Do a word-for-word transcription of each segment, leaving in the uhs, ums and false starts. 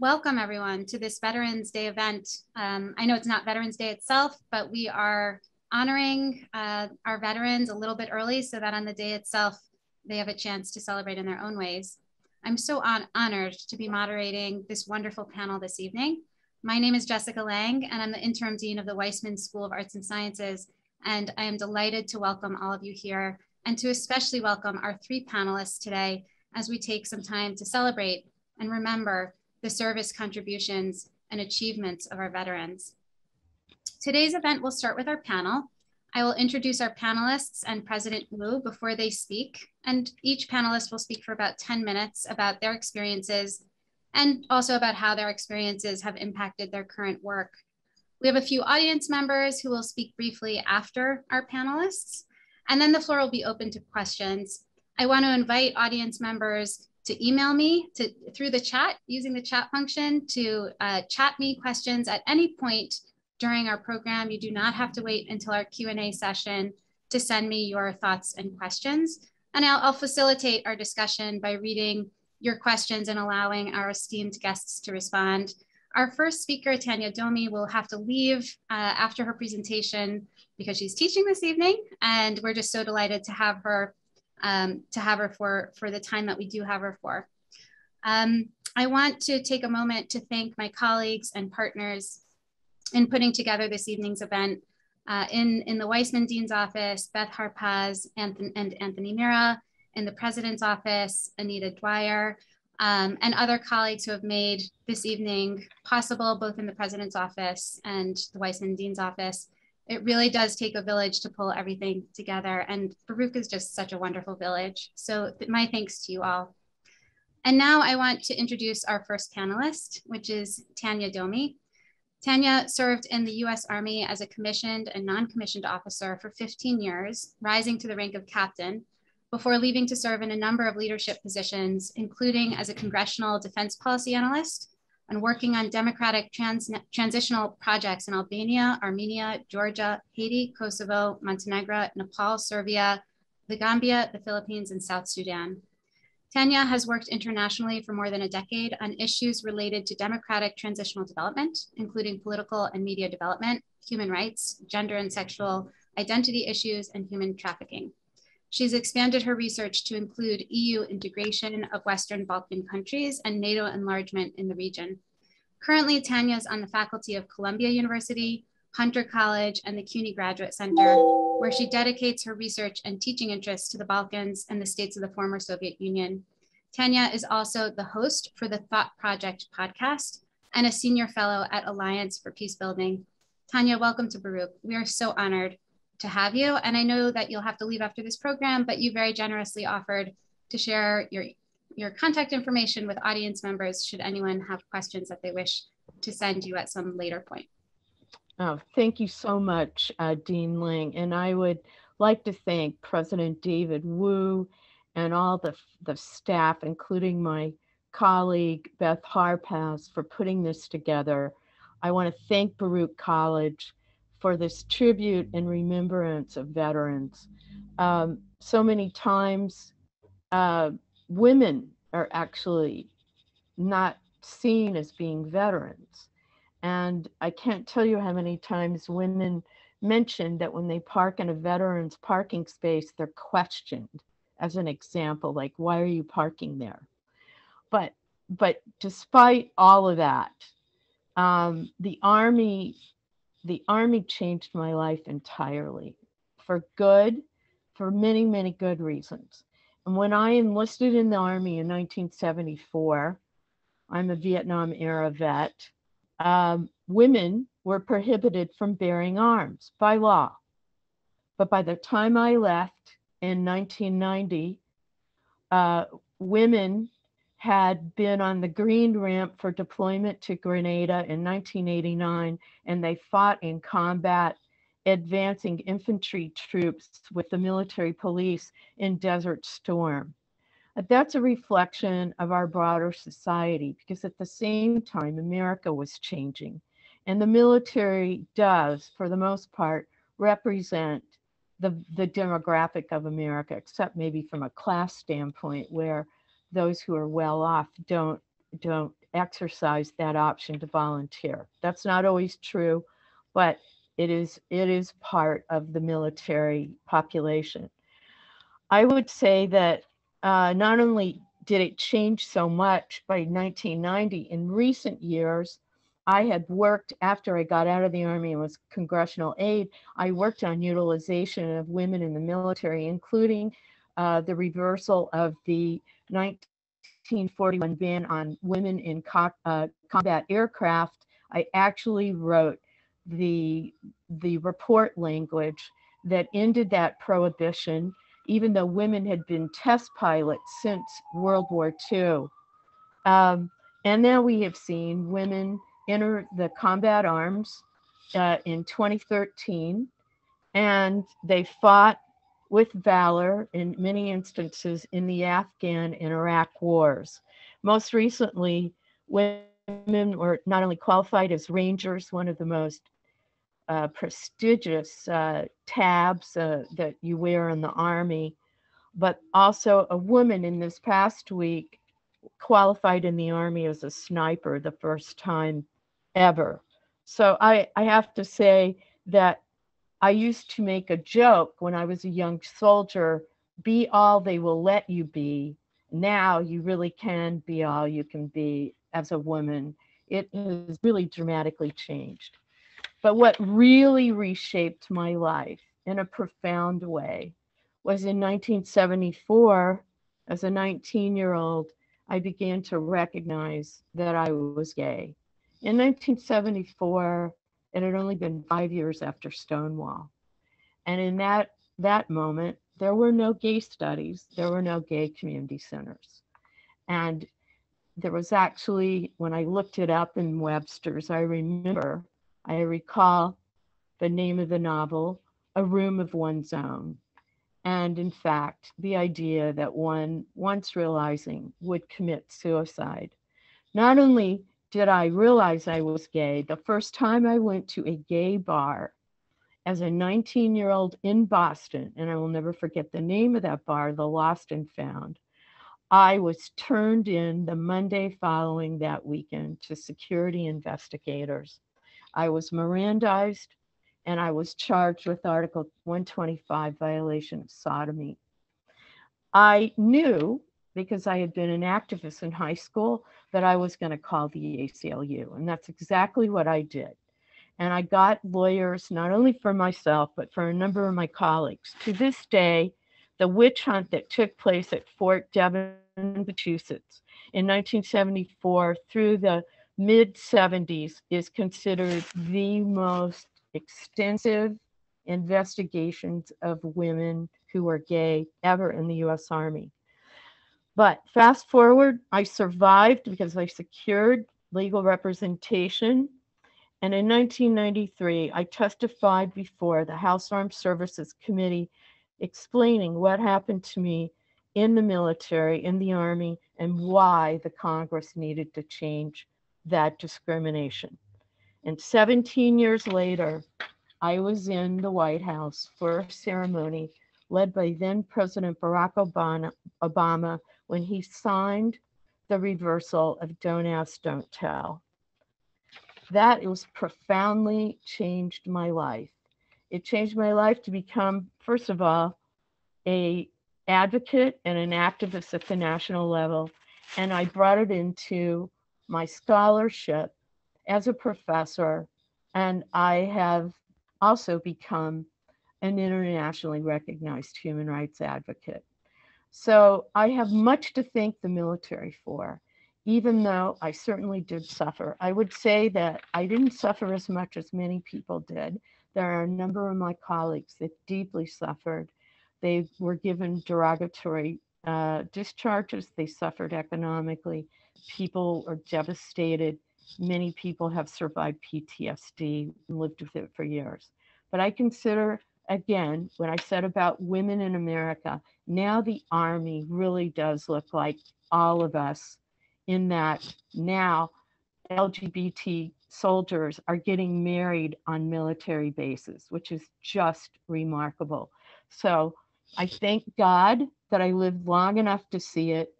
Welcome everyone to this Veterans Day event. Um, I know it's not Veterans Day itself, but we are honoring uh, our veterans a little bit early so that on the day itself, they have a chance to celebrate in their own ways. I'm so on honored to be moderating this wonderful panel this evening. My name is Jessica Lang, and I'm the Interim Dean of the Weissman School of Arts and Sciences, and I am delighted to welcome all of you here, and to especially welcome our three panelists today as we take some time to celebrate and remember the service contributions and achievements of our veterans. Today's event will start with our panel. I will introduce our panelists and President Wu before they speak, and each panelist will speak for about ten minutes about their experiences and also about how their experiences have impacted their current work. We have a few audience members who will speak briefly after our panelists, and then the floor will be open to questions. I want to invite audience members to email me to, through the chat, using the chat function to uh, chat me questions at any point during our program. You do not have to wait until our Q and A session to send me your thoughts and questions. And I'll, I'll facilitate our discussion by reading your questions and allowing our esteemed guests to respond. Our first speaker, Tanya Domi, will have to leave uh, after her presentation because she's teaching this evening, and we're just so delighted to have her Um, to have her for, for the time that we do have her for. Um, I want to take a moment to thank my colleagues and partners in putting together this evening's event. Uh, in, in the Weissman Dean's Office, Beth Harpaz Anthony, and Anthony Mira, in the President's Office, Anita Dwyer, um, and other colleagues who have made this evening possible, both in the President's Office and the Weissman Dean's Office. It really does take a village to pull everything together, and Baruch is just such a wonderful village. So my thanks to you all. And now I want to introduce our first panelist, which is Tanya Domi. Tanya served in the U S Army as a commissioned and non-commissioned officer for fifteen years, rising to the rank of captain, before leaving to serve in a number of leadership positions, including as a congressional defense policy analyst, and working on democratic trans transitional projects in Albania, Armenia, Georgia, Haiti, Kosovo, Montenegro, Nepal, Serbia, the Gambia, the Philippines, and South Sudan. Tanya has worked internationally for more than a decade on issues related to democratic transitional development, including political and media development, human rights, gender and sexual identity issues, and human trafficking. She's expanded her research to include E U integration of Western Balkan countries and NATO enlargement in the region. Currently, Tanya is on the faculty of Columbia University, Hunter College, and the C U N Y Graduate Center, where she dedicates her research and teaching interests to the Balkans and the states of the former Soviet Union. Tanya is also the host for the Thought Project podcast and a senior fellow at Alliance for Peacebuilding. Tanya, welcome to Baruch. We are so honored to have you. And I know that you'll have to leave after this program, but you very generously offered to share your, your contact information with audience members should anyone have questions that they wish to send you at some later point. Oh, thank you so much, uh, Dean Lang. And I would like to thank President David Wu and all the, the staff, including my colleague, Beth Harpaz, for putting this together. I want to thank Baruch College for this tribute and remembrance of veterans. Um, so many times, uh, women are actually not seen as being veterans. And I can't tell you how many times women mention that when they park in a veteran's parking space, they're questioned, as an example, like, why are you parking there? But, but despite all of that, um, the Army, The Army changed my life entirely, for good, for many, many good reasons. And when I enlisted in the Army in nineteen seventy-four, I'm a Vietnam era vet, um, women were prohibited from bearing arms by law. But by the time I left in nineteen ninety, uh, women had been on the green ramp for deployment to Grenada in nineteen eighty-nine, and they fought in combat, advancing infantry troops with the military police in Desert Storm. That's a reflection of our broader society, because at the same time, America was changing. And the military does, for the most part, represent the, the demographic of America, except maybe from a class standpoint, where those who are well off don't don't exercise that option to volunteer. That's not always true, but it is, it is part of the military population. I would say that uh, not only did it change so much by nineteen ninety, in recent years, I had worked, after I got out of the Army and was congressional aide, I worked on utilization of women in the military, including uh, the reversal of the nineteen forty-one ban on women in co uh, combat aircraft. I actually wrote the, the report language that ended that prohibition, even though women had been test pilots since World War Two. Um, and now we have seen women enter the combat arms uh, in twenty thirteen, and they fought with valor in many instances in the Afghan and Iraq wars. Most recently, women were not only qualified as Rangers, one of the most uh, prestigious uh, tabs uh, that you wear in the Army, but also a woman in this past week qualified in the Army as a sniper, the first time ever. So I, I have to say that I used to make a joke when I was a young soldier, be all they will let you be. Now you really can be all you can be as a woman. It has really dramatically changed. But what really reshaped my life in a profound way was in nineteen seventy-four, as a nineteen-year-old, I began to recognize that I was gay. In nineteen seventy-four, it had only been five years after Stonewall. And in that, that moment, there were no gay studies. There were no gay community centers. And there was actually, when I looked it up in Webster's, I remember, I recall the name of the novel, A Room of One's Own. And in fact, the idea that one, once realizing, would commit suicide. Not only did I realize I was gay, the first time I went to a gay bar as a nineteen-year-old in Boston, and I will never forget the name of that bar, The Lost and Found, I was turned in the Monday following that weekend to security investigators. I was Mirandized, and I was charged with Article one twenty-five, violation of sodomy. I knew, because I had been an activist in high school, that I was going to call the A C L U, and that's exactly what I did. And I got lawyers, not only for myself, but for a number of my colleagues. To this day, the witch hunt that took place at Fort Devon, Massachusetts in nineteen seventy-four through the mid seventies is considered the most extensive investigations of women who were gay ever in the U S Army. But fast forward, I survived because I secured legal representation. And in nineteen ninety-three, I testified before the House Armed Services Committee, explaining what happened to me in the military, in the Army, and why the Congress needed to change that discrimination. And seventeen years later, I was in the White House for a ceremony led by then President Barack Obama when he signed the reversal of Don't Ask, Don't Tell. That was profoundly changed my life. It changed my life to become, first of all, an advocate and an activist at the national level. And I brought it into my scholarship as a professor, and I have also become an internationally recognized human rights advocate. So I have much to thank the military for, even though I certainly did suffer. I would say that I didn't suffer as much as many people did. There are a number of my colleagues that deeply suffered. They were given derogatory uh, discharges. They suffered economically. People are devastated. Many people have survived P T S D and lived with it for years. But I consider, again, what I said about women in America, now the Army really does look like all of us, in that now L G B T soldiers are getting married on military bases, which is just remarkable. So I thank God that I lived long enough to see it.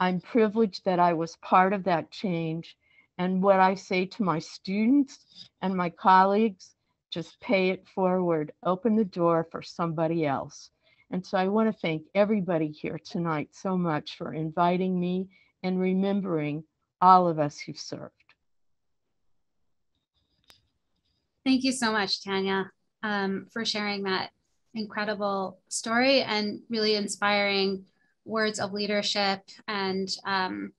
I'm privileged that I was part of that change. And what I say to my students and my colleagues, just pay it forward, open the door for somebody else. And so I want to thank everybody here tonight so much for inviting me and remembering all of us who've served. Thank you so much, Tanya, um, for sharing that incredible story and really inspiring words of leadership and um,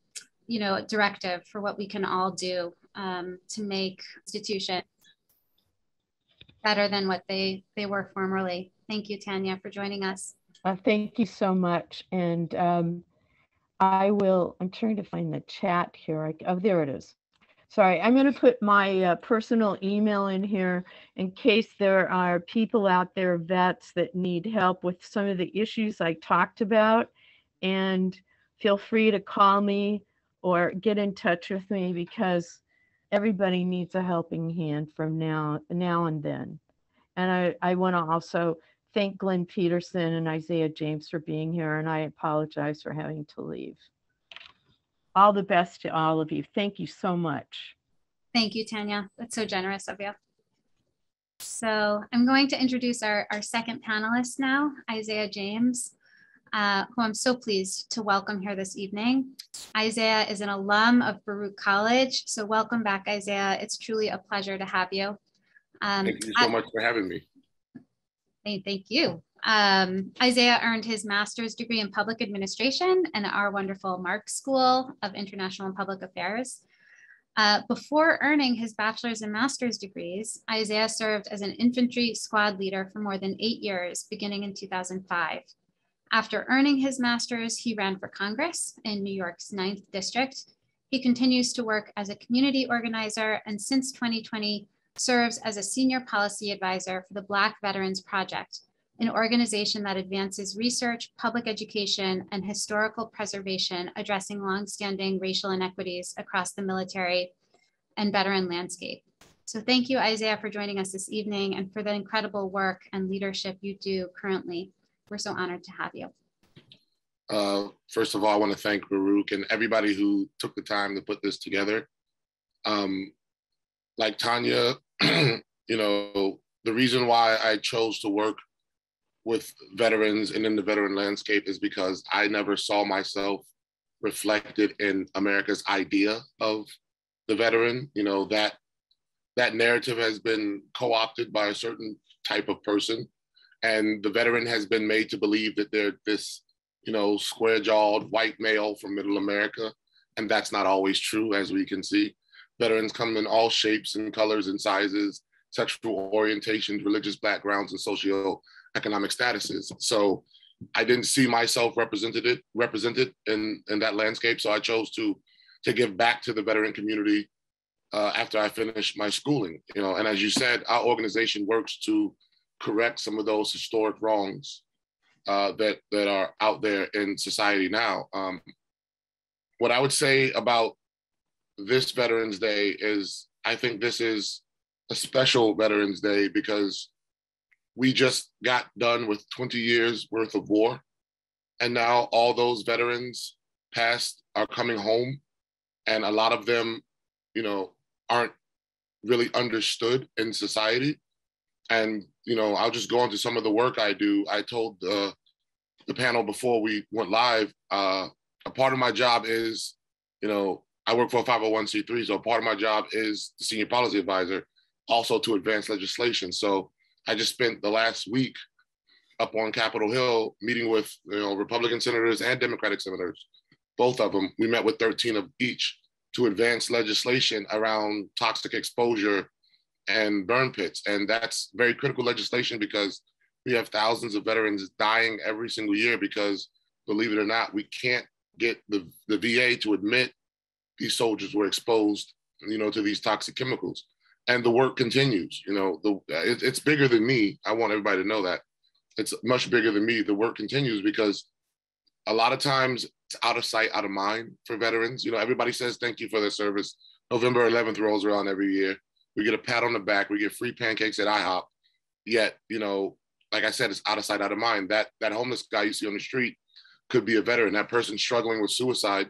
you know, directive for what we can all do um, to make institutions better than what they, they were formerly. Thank you, Tanya, for joining us. Uh, thank you so much. And um, I will, I'm trying to find the chat here. I, oh, there it is. Sorry, I'm going to put my uh, personal email in here in case there are people out there, vets, that need help with some of the issues I talked about. And feel free to call me or get in touch with me, because everybody needs a helping hand from now, now and then. And I, I want to also thank Glenn Peterson and Isaiah James for being here, and I apologize for having to leave. All the best to all of you. Thank you so much. Thank you, Tanya. That's so generous of you. So I'm going to introduce our, our second panelist now, Isaiah James, uh, who I'm so pleased to welcome here this evening. Isaiah is an alum of Baruch College. So welcome back, Isaiah. It's truly a pleasure to have you. Um, thank you so I, much for having me. Thank you. Um, Isaiah earned his master's degree in public administration and our wonderful Mark School of International and Public Affairs. Uh, before earning his bachelor's and master's degrees, Isaiah served as an infantry squad leader for more than eight years, beginning in two thousand five. After earning his master's, he ran for Congress in New York's ninth District. He continues to work as a community organizer, and since twenty twenty, serves as a senior policy advisor for the Black Veterans Project, an organization that advances research, public education, and historical preservation addressing longstanding racial inequities across the military and veteran landscape. So thank you, Isaiah, for joining us this evening and for the incredible work and leadership you do currently. We're so honored to have you. Uh, first of all, I want to thank Baruch and everybody who took the time to put this together. Um, like Tanya, you know, the reason why I chose to work with veterans and in the veteran landscape is because I never saw myself reflected in America's idea of the veteran. You know, that that narrative has been co-opted by a certain type of person, and the veteran has been made to believe that they're this, you know, square-jawed white male from middle America, and that's not always true, as we can see. Veterans come in all shapes and colors and sizes, sexual orientations, religious backgrounds, and socioeconomic statuses. So I didn't see myself represented represented in, in that landscape. So I chose to, to give back to the veteran community uh, after I finished my schooling. You know, and as you said, our organization works to correct some of those historic wrongs uh, that, that are out there in society now. Um, what I would say about this Veterans Day is, I think this is a special Veterans Day because we just got done with twenty years worth of war. And now all those veterans past are coming home. And a lot of them, you know, aren't really understood in society. And, you know, I'll just go into some of the work I do. I told the, the panel before we went live, uh, a part of my job is, you know, I work for a five oh one c three, so part of my job is the senior policy advisor, also to advance legislation. So I just spent the last week up on Capitol Hill meeting with, you know, Republican senators and Democratic senators, both of them. We met with thirteen of each to advance legislation around toxic exposure and burn pits. And that's very critical legislation because we have thousands of veterans dying every single year because, believe it or not, we can't get the, the V A to admit these soldiers were exposed, you know, to these toxic chemicals. And the work continues. You know, the, it, it's bigger than me. I want everybody to know that. It's much bigger than me. The work continues because a lot of times it's out of sight, out of mind for veterans. You know, everybody says thank you for their service. November eleventh rolls around every year. We get a pat on the back. We get free pancakes at I hop. Yet, you know, like I said, it's out of sight, out of mind. That, that homeless guy you see on the street could be a veteran. That person struggling with suicide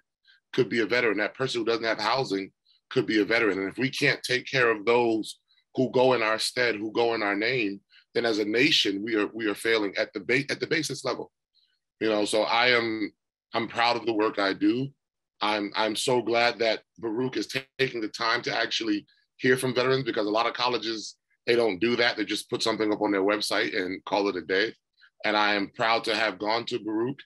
could be a veteran. That person who doesn't have housing could be a veteran. And if we can't take care of those who go in our stead, who go in our name, then as a nation, we are we are failing at the ba- at the basis level. You know, so I am I'm proud of the work I do. I'm I'm so glad that Baruch is t- taking the time to actually hear from veterans, because a lot of colleges, they don't do that. They just put something up on their website and call it a day. And I am proud to have gone to Baruch,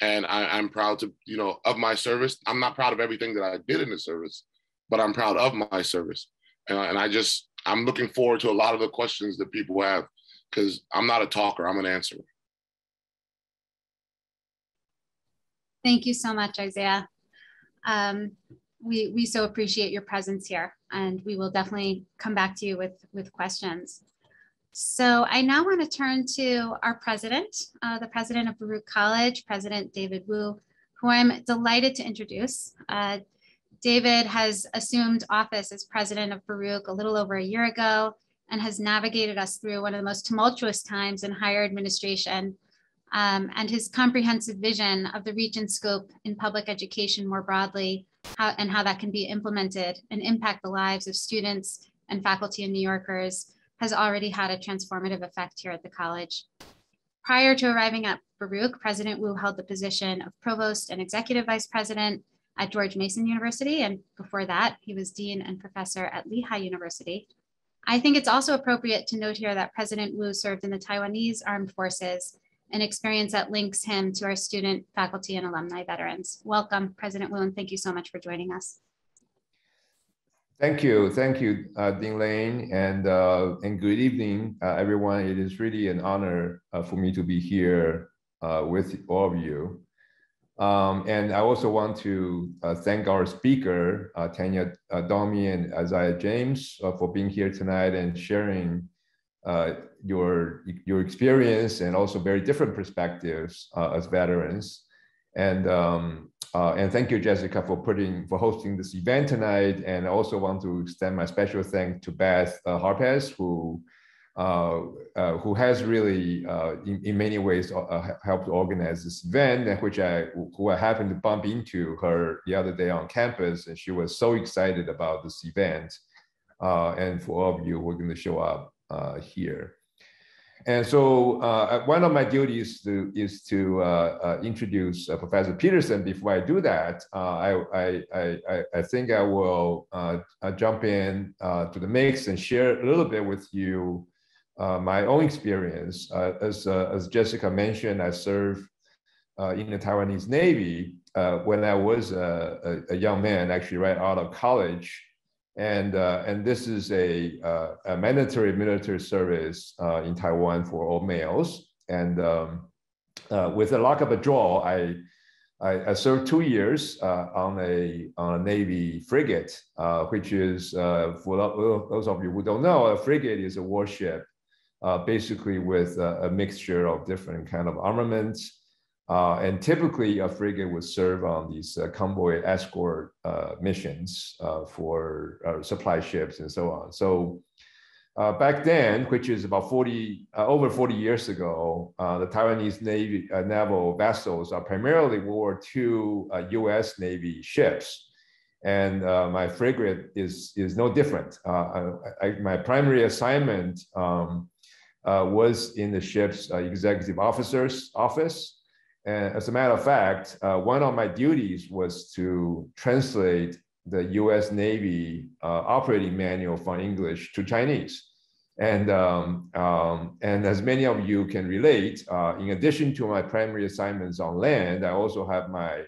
and I, I'm proud to, you know, of my service. I'm not proud of everything that I did in the service, but I'm proud of my service. And, and I just, I'm looking forward to a lot of the questions that people have, because I'm not a talker, I'm an answerer. Thank you so much, Isaiah. Um, we, we so appreciate your presence here, and we will definitely come back to you with, with questions. So I now want to turn to our president, uh, the president of Baruch College, President David Wu, who I'm delighted to introduce. Uh, David has assumed office as president of Baruch a little over a year ago, and has navigated us through one of the most tumultuous times in higher administration. Um, and his comprehensive vision of the reach and scope in public education more broadly, how, and how that can be implemented and impact the lives of students and faculty and New Yorkers, has already had a transformative effect here at the college. Prior to arriving at Baruch, President Wu held the position of Provost and Executive Vice President at George Mason University, and before that, he was Dean and Professor at Lehigh University. I think it's also appropriate to note here that President Wu served in the Taiwanese Armed Forces, an experience that links him to our student, faculty, and alumni veterans. Welcome, President Wu, and thank you so much for joining us. Thank you, thank you, uh, Dean Lane, and, uh, and good evening, uh, everyone. It is really an honor uh, for me to be here uh, with all of you. Um, and I also want to uh, thank our speaker, uh, Tanya uh, Domi and Isaiah James, uh, for being here tonight and sharing uh, your, your experience and also very different perspectives uh, as veterans. And, um, uh, and thank you, Jessica, for putting for hosting this event tonight. And I also want to extend my special thanks to Beth uh, Harpaz, who, uh, uh, who has really, uh, in, in many ways, uh, helped organize this event, and which I, who I happened to bump into her the other day on campus, and she was so excited about this event. Uh, and for all of you who are going to show up uh, here. And so uh, one of my duties to, is to uh, uh, introduce uh, Professor Peterson. Before I do that, uh, I, I, I, I think I will uh, jump in uh, to the mix and share a little bit with you uh, my own experience. Uh, as, uh, as Jessica mentioned, I served uh, in the Taiwanese Navy uh, when I was a, a young man, actually right out of college. And, uh, and this is a, uh, a mandatory military service uh, in Taiwan for all males. And um, uh, with a lock up a draw, I, I, I served two years uh, on, a, on a Navy frigate, uh, which is, uh, for those of you who don't know, a frigate is a warship, uh, basically with a, a mixture of different kind of armaments. Uh, and typically, a frigate would serve on these uh, convoy escort uh, missions uh, for uh, supply ships and so on. So uh, back then, which is about forty, uh, over forty years ago, uh, the Taiwanese Navy uh, naval vessels are primarily World War Two uh, U S Navy ships, and uh, my frigate is is no different. Uh, I, I, my primary assignment um, uh, was in the ship's uh, executive officer's office. And as a matter of fact, uh, one of my duties was to translate the U S Navy uh, operating manual from English to Chinese. And, um, um, and as many of you can relate, uh, in addition to my primary assignments on land, I also have my,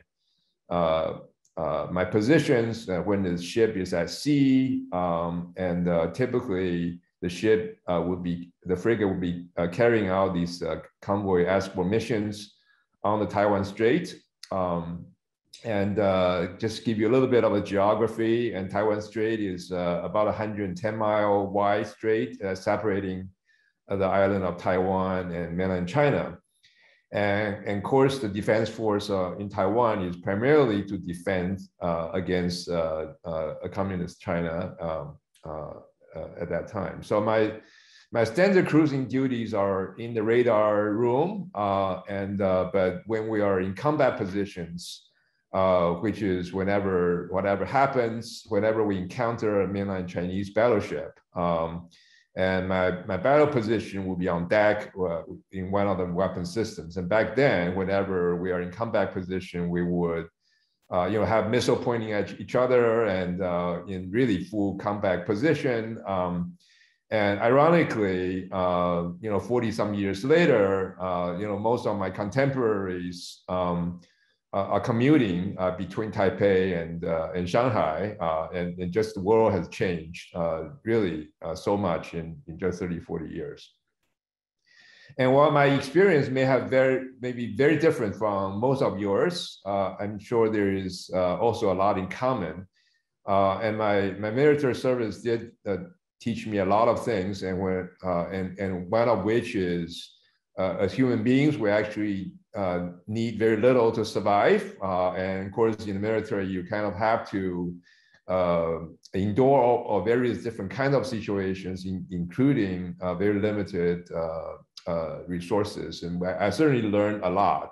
uh, uh, my positions when the ship is at sea. Um, and uh, typically the ship uh, would be, the frigate would be uh, carrying out these uh, convoy escort missions on the Taiwan Strait. Um, and uh, just give you a little bit of a geography, and Taiwan Strait is uh, about one hundred ten mile wide strait uh, separating uh, the island of Taiwan and mainland China. And, and of course, the defense force uh, in Taiwan is primarily to defend uh, against uh, uh, communist China um, uh, uh, at that time. So my My standard cruising duties are in the radar room, uh, and uh, but when we are in combat positions, uh, which is whenever whatever happens, whenever we encounter a mainland Chinese battleship, um, and my, my battle position will be on deck uh, in one of the weapon systems. And back then, whenever we are in combat position, we would Uh, you know, have missile pointing at each other and uh, in really full combat position. Um, and ironically, uh, you know, forty some years later, uh, you know, most of my contemporaries um, are commuting uh, between Taipei and, uh, and Shanghai. Uh, and, and just the world has changed uh, really uh, so much in, in just thirty, forty years. And while my experience may have very, maybe very different from most of yours, uh, I'm sure there is uh, also a lot in common. Uh, and my, my military service did uh, teach me a lot of things, and, when, uh, and, and one of which is, uh, as human beings, we actually uh, need very little to survive. Uh, and of course, in the military, you kind of have to uh, endure all, all various different kinds of situations, in, including uh, very limited uh, Uh, resources. And I certainly learned a lot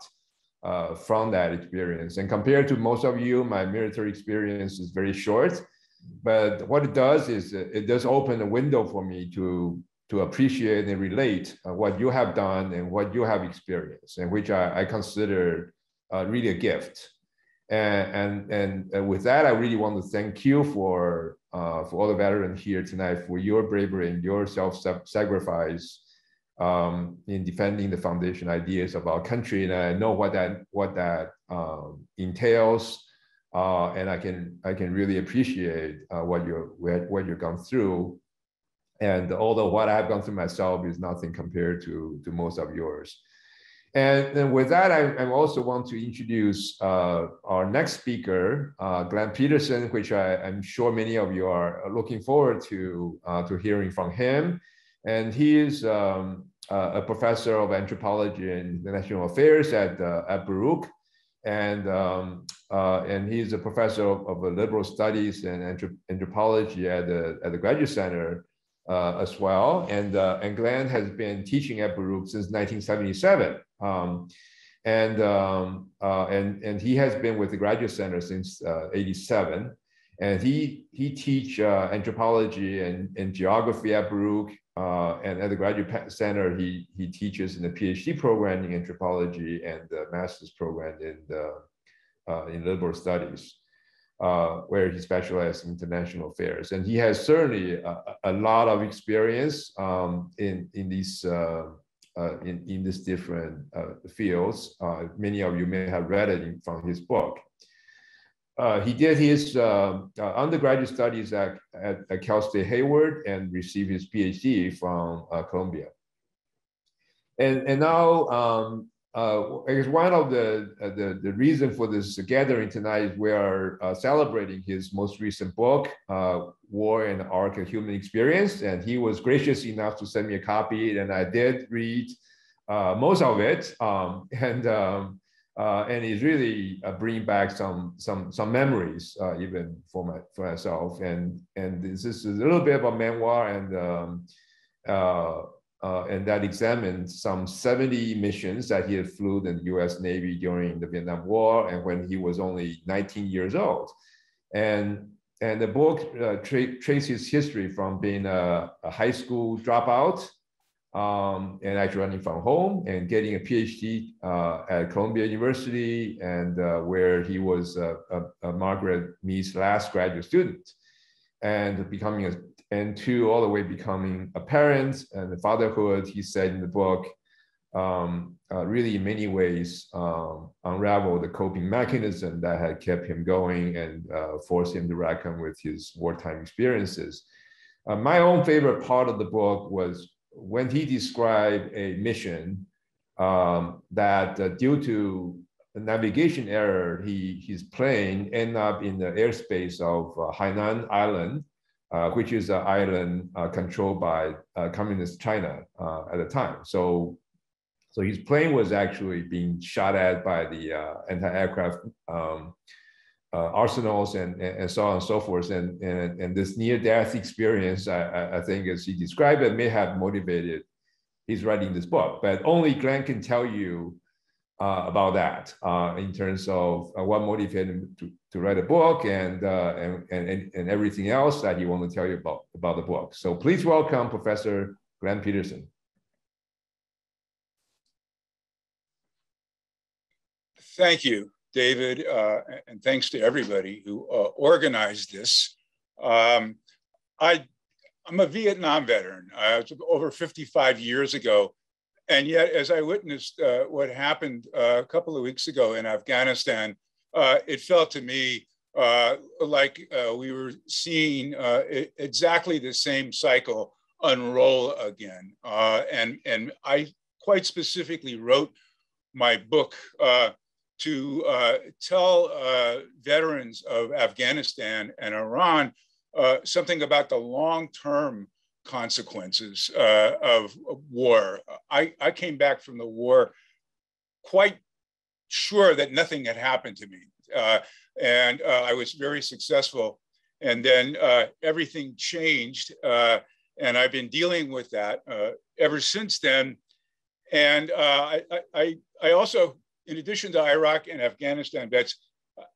uh, from that experience. And compared to most of you, my military experience is very short, but what it does is it does open a window for me to, to appreciate and relate uh, what you have done and what you have experienced, and which I, I consider uh, really a gift. And, and, and with that, I really want to thank you for, uh, for all the veterans here tonight for your bravery and your self-sacrifice Um, in defending the foundation ideas of our country. And I know what that what that um, entails, uh, and I can I can really appreciate uh, what you're what you've gone through. And although what I've gone through myself is nothing compared to to most of yours. And, and with that, I, I also want to introduce uh, our next speaker, uh, Glenn Peterson, which I, I'm sure many of you are looking forward to uh, to hearing from him. And he is um, a professor of anthropology and international affairs at, uh, at Baruch. And, um, uh, and he's a professor of, of liberal studies and anthropology at the, at the Graduate Center uh, as well. And, uh, and Glenn has been teaching at Baruch since nineteen seventy-seven. Um, and, um, uh, and, and he has been with the Graduate Center since uh, eighty-seven. And he, he teach uh, anthropology and, and geography at Baruch. Uh, and at the Graduate Center, he, he teaches in the PhD program in anthropology and the master's program in, the, uh, in liberal studies, uh, where he specializes in international affairs. And he has certainly a, a lot of experience um, in, in, these, uh, uh, in, in these different uh, fields. Uh, many of you may have read it from his book. Uh, he did his uh, uh, undergraduate studies at, at, at Cal State Hayward and received his PhD from uh, Columbia. And, and now, um, uh, I guess one of the, uh, the, the reason for this gathering tonight is we are uh, celebrating his most recent book, uh, War and the Arc of Human Experience. And he was gracious enough to send me a copy, and I did read uh, most of it. Um, and um, Uh, and it's really uh, bringing back some some some memories, uh, even for my for myself. And and this is a little bit of a memoir, and um, uh, uh, and that examines some seventy missions that he had flew in the U S Navy during the Vietnam War, and when he was only nineteen years old. And and the book uh, tra traces his history from being a, a high school dropout, Um, and actually running from home and getting a PhD uh, at Columbia University, and uh, where he was uh, a, a Margaret Mead's last graduate student, and becoming a, and to all the way becoming a parent and the fatherhood, he said in the book, um, uh, really in many ways um, unraveled the coping mechanism that had kept him going and uh, forced him to reckon with his wartime experiences. Uh, my own favorite part of the book was when he described a mission um, that uh, due to a navigation error, he, his plane ended up in the airspace of uh, Hainan Island, uh, which is an island uh, controlled by uh, communist China uh, at the time. So, so his plane was actually being shot at by the uh, anti-aircraft um, uh, arsenals and, and so on and so forth. And, and, and this near-death experience, I, I think, as he described it, may have motivated his writing this book. But only Glenn can tell you uh, about that uh, in terms of uh, what motivated him to, to write a book and, uh, and, and, and everything else that he wanted to tell you about, about the book. So please welcome Professor Glenn Peterson. Thank you, David, uh, and thanks to everybody who uh, organized this. Um, I, I'm a Vietnam veteran. I was over fifty-five years ago, and yet as I witnessed uh, what happened uh, a couple of weeks ago in Afghanistan, uh, it felt to me uh, like uh, we were seeing uh, exactly the same cycle unroll again. Uh, and, and I quite specifically wrote my book uh, to uh, tell uh, veterans of Afghanistan and Iran uh, something about the long-term consequences uh, of war. I, I came back from the war quite sure that nothing had happened to me. Uh, and uh, I was very successful. And then uh, everything changed. Uh, and I've been dealing with that uh, ever since then. And uh, I, I, I also, in addition to Iraq and Afghanistan vets,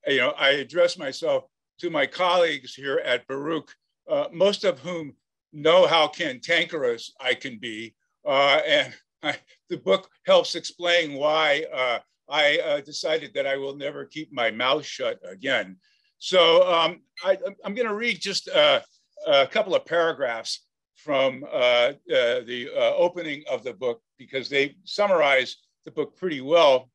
you know, I address myself to my colleagues here at Baruch, uh, most of whom know how cantankerous I can be. Uh, and I, the book helps explain why uh, I uh, decided that I will never keep my mouth shut again. So um, I, I'm gonna read just uh, a couple of paragraphs from uh, uh, the uh, opening of the book, because they summarize the book pretty well.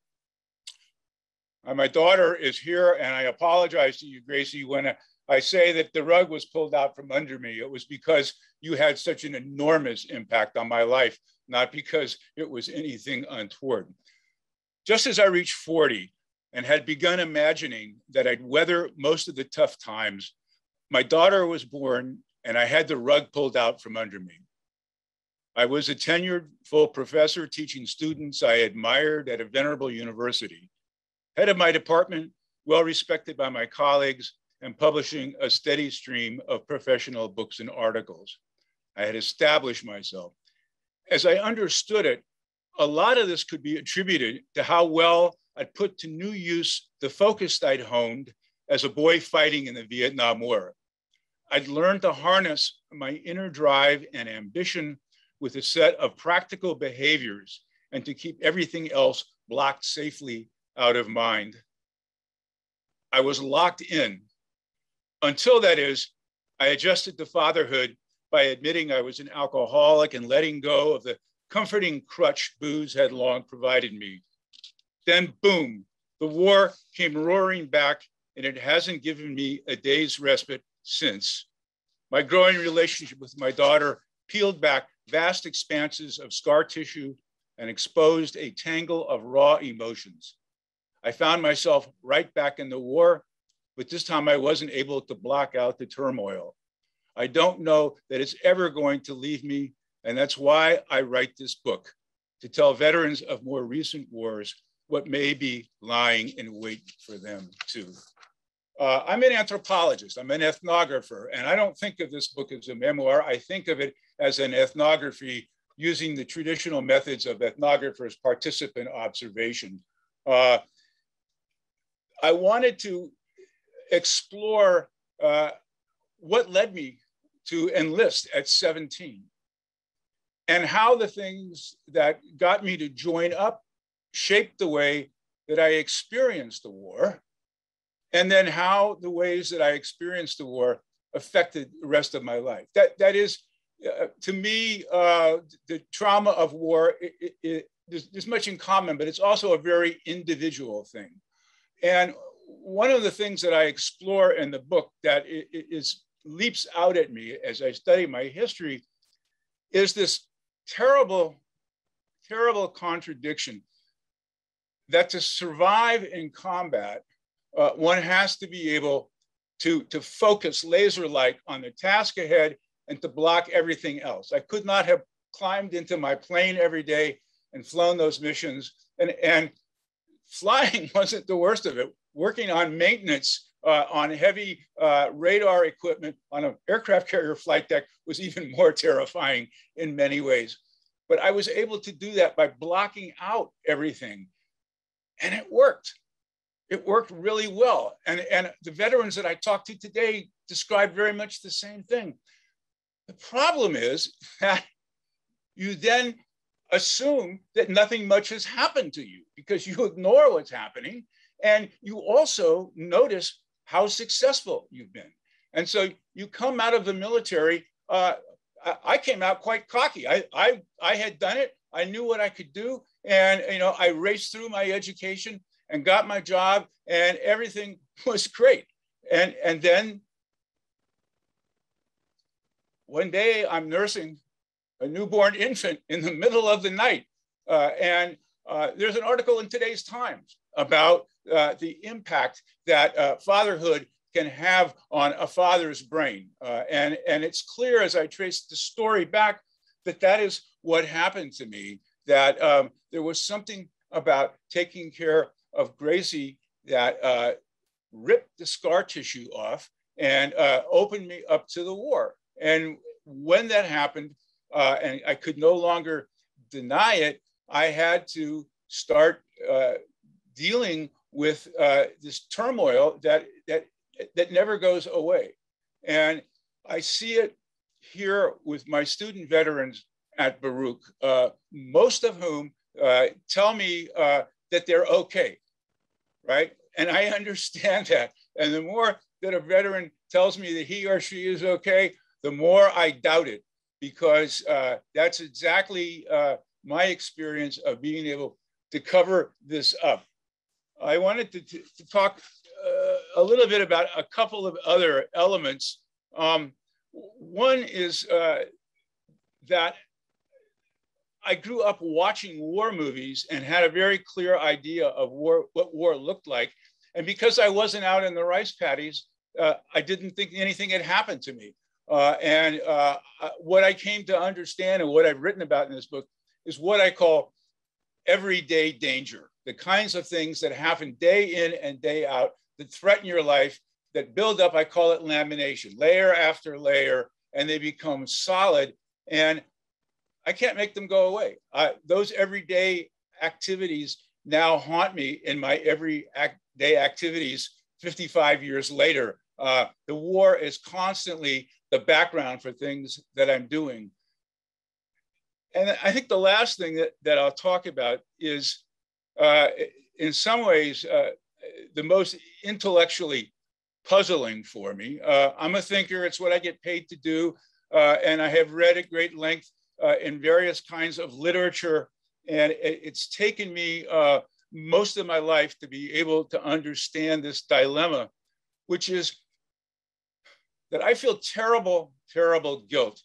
My daughter is here, and I apologize to you, Gracie, when I say that the rug was pulled out from under me. It was because you had such an enormous impact on my life, not because it was anything untoward. Just as I reached forty and had begun imagining that I'd weather most of the tough times, my daughter was born, and I had the rug pulled out from under me. I was a tenured full professor teaching students I admired at a venerable university, head of my department, well-respected by my colleagues, and publishing a steady stream of professional books and articles. I had established myself. As I understood it, a lot of this could be attributed to how well I'd put to new use the focus I'd honed as a boy fighting in the Vietnam War. I'd learned to harness my inner drive and ambition with a set of practical behaviors and to keep everything else blocked safely out of mind. I was locked in. Until, that is, I adjusted to fatherhood by admitting I was an alcoholic and letting go of the comforting crutch booze had long provided me. Then boom, the war came roaring back, and it hasn't given me a day's respite since. My growing relationship with my daughter peeled back vast expanses of scar tissue and exposed a tangle of raw emotions. I found myself right back in the war, but this time I wasn't able to block out the turmoil. I don't know that it's ever going to leave me, and that's why I write this book, to tell veterans of more recent wars what may be lying in wait for them too. Uh, I'm an anthropologist, I'm an ethnographer, and I don't think of this book as a memoir. I think of it as an ethnography using the traditional methods of ethnographers, participant observation. Uh, I wanted to explore uh, what led me to enlist at seventeen and how the things that got me to join up shaped the way that I experienced the war, and then how the ways that I experienced the war affected the rest of my life. That, that is, uh, to me, uh, the trauma of war, it, it, it, there's, there's much in common, but it's also a very individual thing. And one of the things that I explore in the book that is, leaps out at me as I study my history is this terrible, terrible contradiction that to survive in combat, uh, one has to be able to, to focus laser-like on the task ahead and to block everything else. I could not have climbed into my plane every day and flown those missions, and, and flying wasn't the worst of it. Working on maintenance uh, on heavy uh, radar equipment on an aircraft carrier flight deck was even more terrifying in many ways. But I was able to do that by blocking out everything. And it worked. It worked really well. And, and the veterans that I talked to today described very much the same thing. The problem is that you then assume that nothing much has happened to you because you ignore what's happening. And you also notice how successful you've been. And so you come out of the military. Uh, I came out quite cocky. I, I, I had done it. I knew what I could do. And, you know, I raced through my education and got my job, and everything was great. And, and then one day I'm nursing a newborn infant in the middle of the night. Uh, and uh, there's an article in today's Times about uh, the impact that uh, fatherhood can have on a father's brain. Uh, and, and it's clear as I trace the story back that that is what happened to me, that um, there was something about taking care of Gracie that uh, ripped the scar tissue off and uh, opened me up to the war. And when that happened, uh, and I could no longer deny it, I had to start uh, dealing with uh, this turmoil that, that, that never goes away. And I see it here with my student veterans at Baruch, uh, most of whom uh, tell me uh, that they're okay, right? And I understand that. And the more that a veteran tells me that he or she is okay, the more I doubt it, because uh, that's exactly uh, my experience of being able to cover this up. I wanted to, to, to talk uh, a little bit about a couple of other elements. Um, one is uh, that I grew up watching war movies and had a very clear idea of war, what war looked like. And because I wasn't out in the rice paddies, uh, I didn't think anything had happened to me. Uh, and uh, what I came to understand and what I've written about in this book is what I call everyday danger, the kinds of things that happen day in and day out that threaten your life, that build up. I call it lamination, layer after layer, and they become solid. And I can't make them go away. Uh, those everyday activities now haunt me in my everyday activities fifty-five years later. Uh, the war is constantly the background for things that I'm doing. And I think the last thing that, that I'll talk about is, uh, in some ways, uh, the most intellectually puzzling for me. Uh, I'm a thinker. It's what I get paid to do. Uh, and I have read at great length Uh, in various kinds of literature. And it, it's taken me uh, most of my life to be able to understand this dilemma, which is that I feel terrible, terrible guilt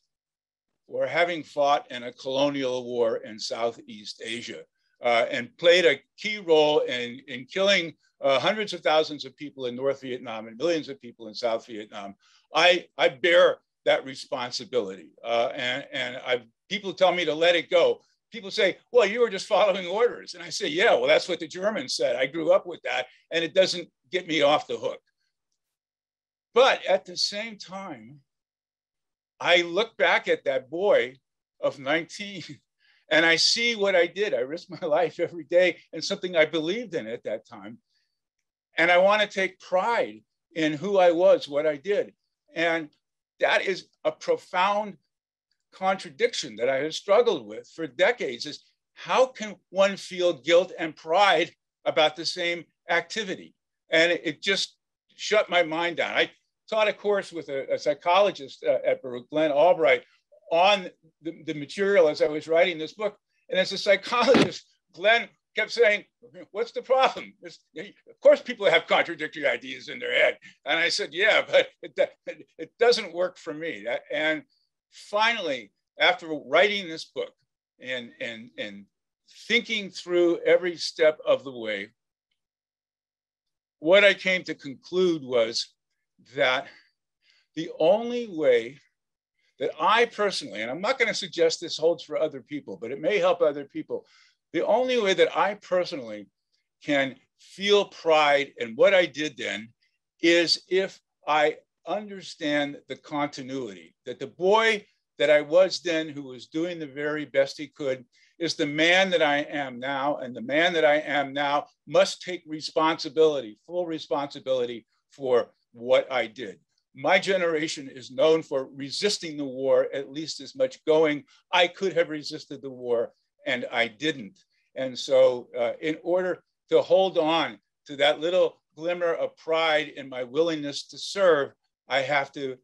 for having fought in a colonial war in Southeast Asia uh, and played a key role in, in killing uh, hundreds of thousands of people in North Vietnam and millions of people in South Vietnam. I, I bear that responsibility. Uh, and and I've people tell me to let it go. People say, well, you were just following orders. And I say, yeah, well, that's what the Germans said. I grew up with that, and it doesn't get me off the hook. But at the same time, I look back at that boy of nineteen, and I see what I did. I risked my life every day and something I believed in at that time. And I want to take pride in who I was, what I did. And that is a profound contradiction that I have struggled with for decades, is how can one feel guilt and pride about the same activity? And it, it just shut my mind down. I taught a course with a, a psychologist uh, at Baruch, Glenn Albright, on the, the material as I was writing this book. And as a psychologist, Glenn kept saying, what's the problem? It's, of course, people have contradictory ideas in their head. And I said, yeah, but it, it doesn't work for me. And finally, after writing this book and, and, and thinking through every step of the way, what I came to conclude was that the only way that I personally, and I'm not going to suggest this holds for other people, but it may help other people, the only way that I personally can feel pride in what I did then is if I understand the continuity, that the boy that I was then, who was doing the very best he could, is the man that I am now, and the man that I am now must take responsibility, full responsibility for what I did. My generation is known for resisting the war at least as much, going, I could have resisted the war and I didn't. And so uh, in order to hold on to that little glimmer of pride in my willingness to serve, I have to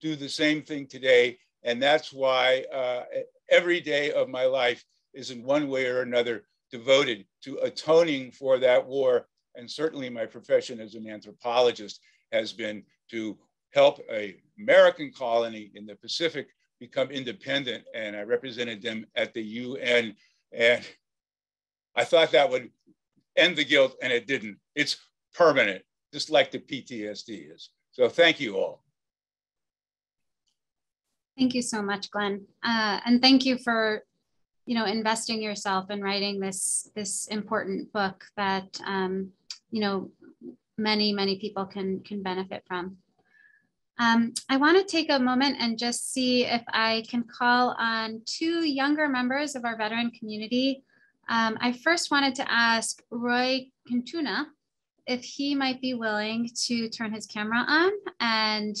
do the same thing today. And that's why uh, every day of my life is in one way or another devoted to atoning for that war. And certainly my profession as an anthropologist has been to help an American colony in the Pacific become independent. And I represented them at the U N. And I thought that would end the guilt, and it didn't. It's permanent, just like the P T S D is. So thank you all. Thank you so much, Glenn. Uh, and thank you for you know, investing yourself in writing this, this important book that um, you know, many, many people can, can benefit from. Um, I want to take a moment and just see if I can call on two younger members of our veteran community. Um, I first wanted to ask Roy Quintana if he might be willing to turn his camera on and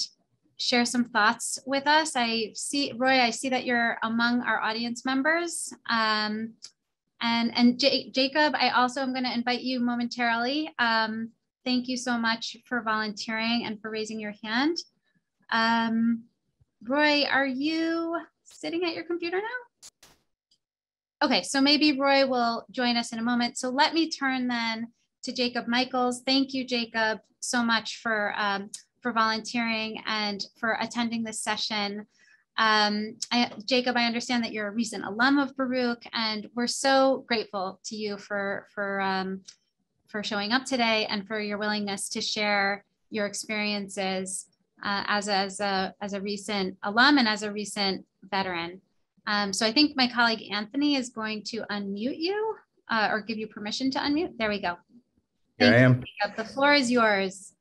share some thoughts with us. I see, Roy, I see that you're among our audience members. Um, and and J Jacob, I also am going to invite you momentarily. Um, thank you so much for volunteering and for raising your hand. Um, Roy, are you sitting at your computer now? Okay, so maybe Roy will join us in a moment. So let me turn then to Jacob Michaels. Thank you, Jacob, so much for, um, for volunteering and for attending this session. Um, I, Jacob, I understand that you're a recent alum of Baruch, and we're so grateful to you for, for, um, for showing up today and for your willingness to share your experiences Uh, as, as, a, as a recent alum and as a recent veteran. Um, so I think my colleague Anthony is going to unmute you uh, or give you permission to unmute. There we go. Thank Here I am. You. The floor is yours.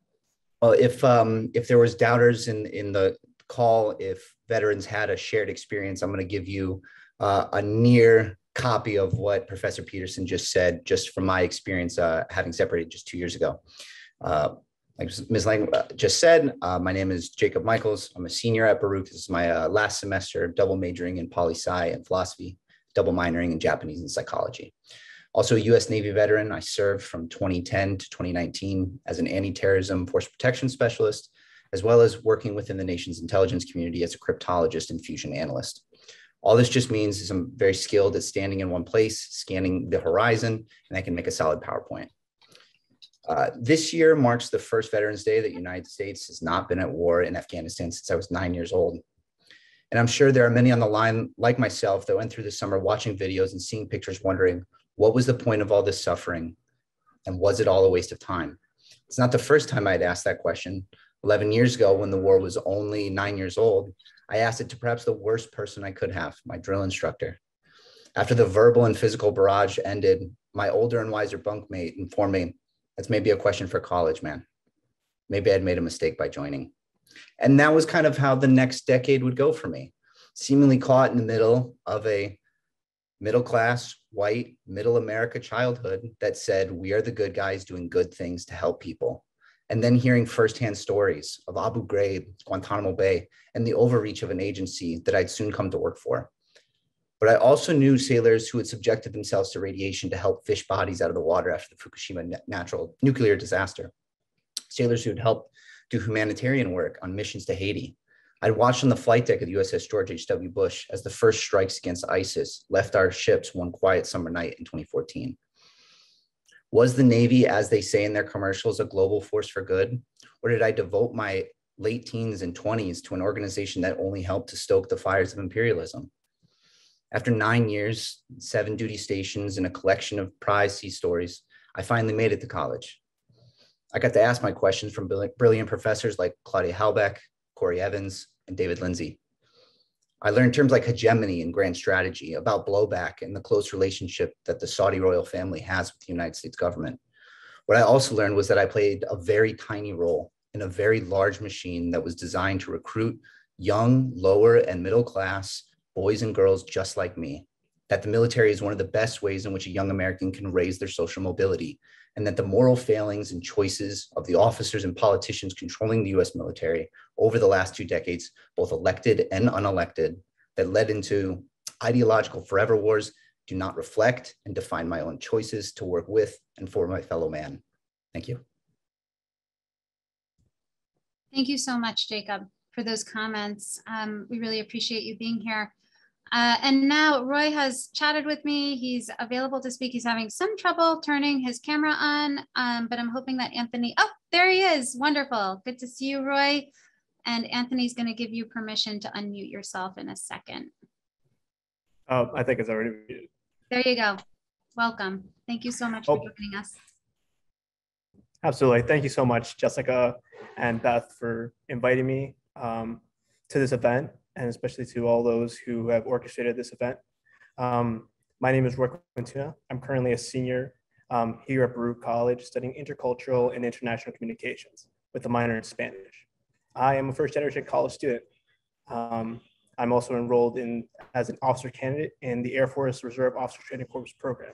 Well, if, um, if there was doubters in, in the call, if veterans had a shared experience, I'm going to give you uh, a near copy of what Professor Peterson just said, just from my experience uh, having separated just two years ago. Uh, Like Miz Lang just said, uh, my name is Jacob Michaels. I'm a senior at Baruch. This is my uh, last semester, double majoring in poli-sci and philosophy, double minoring in Japanese and psychology. Also a U S Navy veteran, I served from twenty ten to twenty nineteen as an anti-terrorism force protection specialist, as well as working within the nation's intelligence community as a cryptologist and fusion analyst. All this just means is I'm very skilled at standing in one place, scanning the horizon, and I can make a solid PowerPoint. Uh, this year marks the first Veterans Day that the United States has not been at war in Afghanistan since I was nine years old. And I'm sure there are many on the line like myself that went through the summer watching videos and seeing pictures wondering, what was the point of all this suffering? And was it all a waste of time? It's not the first time I'd asked that question. eleven years ago, when the war was only nine years old, I asked it to perhaps the worst person I could have, my drill instructor. After the verbal and physical barrage ended, my older and wiser bunkmate informed me, that's maybe a question for college, man. Maybe I'd made a mistake by joining. And that was kind of how the next decade would go for me, seemingly caught in the middle of a middle-class, white, middle America childhood that said, we are the good guys doing good things to help people. And then hearing firsthand stories of Abu Ghraib, Guantanamo Bay, and the overreach of an agency that I'd soon come to work for. But I also knew sailors who had subjected themselves to radiation to help fish bodies out of the water after the Fukushima natural nuclear disaster. Sailors who had helped do humanitarian work on missions to Haiti. I'd watched on the flight deck of the U S S George H W Bush as the first strikes against ISIS left our ships one quiet summer night in twenty fourteen. Was the Navy, as they say in their commercials, a global force for good? Or did I devote my late teens and twenties to an organization that only helped to stoke the fires of imperialism? After nine years, seven duty stations, and a collection of prize sea stories, I finally made it to college. I got to ask my questions from brilliant professors like Claudia Halbeck, Corey Evans, and David Lindsay. I learned terms like hegemony and grand strategy, about blowback and the close relationship that the Saudi royal family has with the United States government. What I also learned was that I played a very tiny role in a very large machine that was designed to recruit young, lower and middle class boys and girls just like me, that the military is one of the best ways in which a young American can raise their social mobility, and that the moral failings and choices of the officers and politicians controlling the U S military over the last two decades, both elected and unelected, that led into ideological forever wars, do not reflect and define my own choices to work with and for my fellow man. Thank you. Thank you so much, Jacob, for those comments. Um, we really appreciate you being here. Uh, and now Roy has chatted with me. He's available to speak. He's having some trouble turning his camera on, um, but I'm hoping that Anthony, oh, there he is. Wonderful. Good to see you, Roy. And Anthony's going to give you permission to unmute yourself in a second. Oh, I think it's already muted. There you go. Welcome. Thank you so much oh. for joining us. Absolutely. Thank you so much, Jessica and Beth, for inviting me um, to this event, and especially to all those who have orchestrated this event. Um, my name is Roy Quintana. I'm currently a senior um, here at Baruch College studying intercultural and international communications with a minor in Spanish. I am a first generation college student. Um, I'm also enrolled in as an officer candidate in the Air Force Reserve Officer Training Corps program.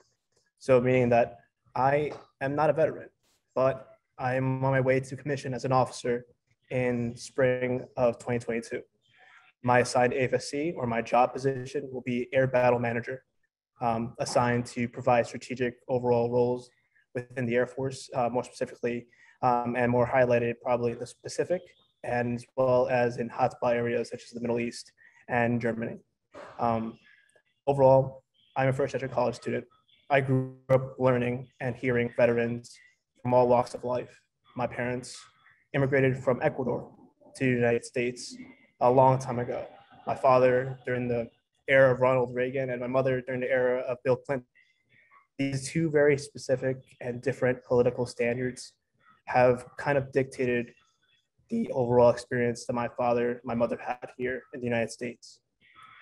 So meaning that I am not a veteran, but I am on my way to commission as an officer in spring of twenty twenty-two. My assigned A F S C, or my job position, will be Air Battle Manager, um, assigned to provide strategic overall roles within the Air Force, uh, more specifically, um, and more highlighted probably the Pacific, and as well as in hotspot areas such as the Middle East and Germany. Um, overall, I'm a first generation college student. I grew up learning and hearing veterans from all walks of life. My parents immigrated from Ecuador to the United States a long time ago. My father during the era of Ronald Reagan, and my mother during the era of Bill Clinton. These two very specific and different political standards have kind of dictated the overall experience that my father, my mother had here in the United States.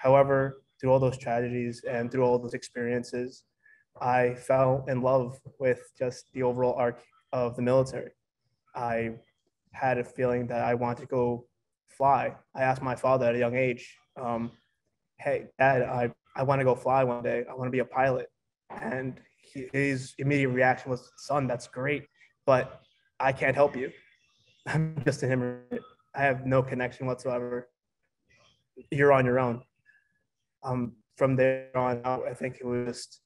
However, through all those tragedies and through all those experiences, I fell in love with just the overall arc of the military. I had a feeling that I wanted to go fly. I asked my father at a young age, um, hey, Dad, I, I want to go fly one day. I want to be a pilot. And he, his immediate reaction was, son, that's great, but I can't help you. I'm just an immigrant. I have no connection whatsoever. You're on your own. Um, from there on out, I think it was,